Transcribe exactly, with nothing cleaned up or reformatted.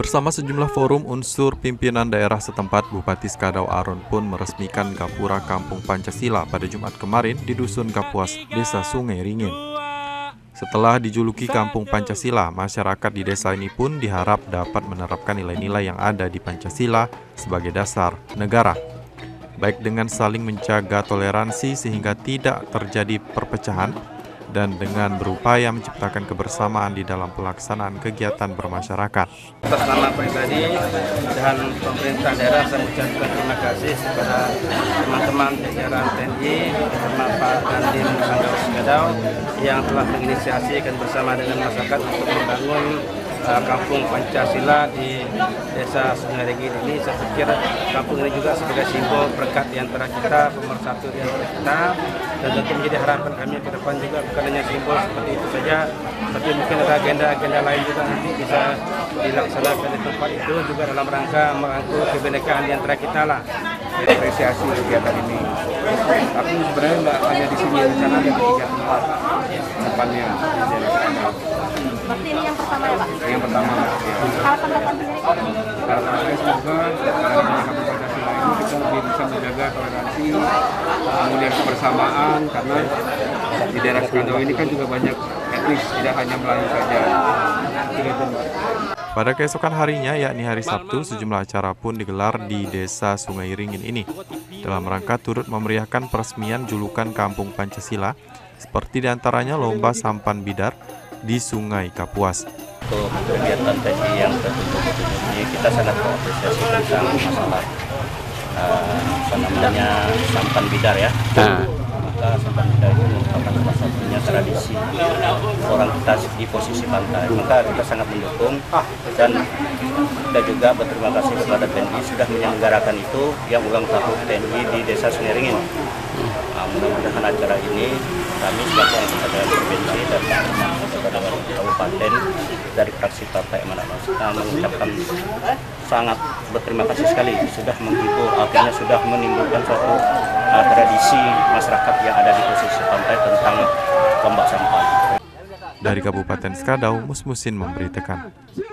Bersama sejumlah forum unsur pimpinan daerah setempat, Bupati Sekadau Aron pun meresmikan Gapura Kampung Pancasila pada Jumat kemarin di Dusun Kapuas, Desa Sungai Ringin. Setelah dijuluki Kampung Pancasila, masyarakat di desa ini pun diharap dapat menerapkan nilai-nilai yang ada di Pancasila sebagai dasar negara, baik dengan saling menjaga toleransi sehingga tidak terjadi perpecahan, dan dengan berupaya menciptakan kebersamaan di dalam pelaksanaan kegiatan bermasyarakat. Atas nama pribadi dan pemerintah daerah, saya mengucapkan terima kasih kepada teman-teman jajaran T N I, teman-teman Pak Dandim Sekadau yang telah menginisiasi dan bersama dengan masyarakat untuk membangun Kampung Pancasila di Desa Sungai Ringin ini. Saya pikir kampung ini juga sebagai simbol berkat di antara kita, pemersatu di antara kita, dan tentu menjadi harapan kami ke depan juga bukan hanya simbol seperti itu saja, tapi mungkin ada agenda-agenda lain juga nanti bisa dilaksanakan di tempat itu juga dalam rangka merangkul kebinekaan di antara kita lah. Apresiasi kegiatan ini. Tapi sebenarnya nggak hanya di sini, di sana ada tiga tempat depannya. Berarti ini yang pertama ya Pak? Yang pertama. Harapan Bapak sendiri? Harapan saya semoga dengan Kampung Pancasila ini kita lebih bisa menjaga toleransi, kemudian kebersamaan, karena di daerah Sekadau ini kan juga banyak etnis, tidak hanya Melayu saja. Pada keesokan harinya, yakni hari Sabtu, sejumlah acara pun digelar di Desa Sungai Ringin ini dalam rangka turut memeriahkan peresmian julukan Kampung Pancasila, seperti diantaranya lomba Sampan Bidar di Sungai Kapuas. Untuk kegiatan T N I yang terbentuk ini, kita sangat mengapresiasi tentang masalah uh, apa namanya Sampan Bidar ya. Nah. Maka Sampan Bidar itu merupakan salah satunya tradisi orang kita di posisi pantai. Maka kita sangat mendukung dan kita juga berterima kasih kepada T N I sudah menyelenggarakan itu yang ulang tahun T N I di Desa Sungai Ringin. Nah, mudah-mudahan acara ini kami sebagai anggota B N I dan anggota kabupaten dari fraksi partai masing-masing mengucapkan sangat berterima kasih sekali sudah menghibur, akhirnya sudah menimbulkan suatu uh, tradisi masyarakat yang ada di pesisir pantai tentang tombak sampah. Dari Kabupaten Sekadau, Musmusin memberitakan.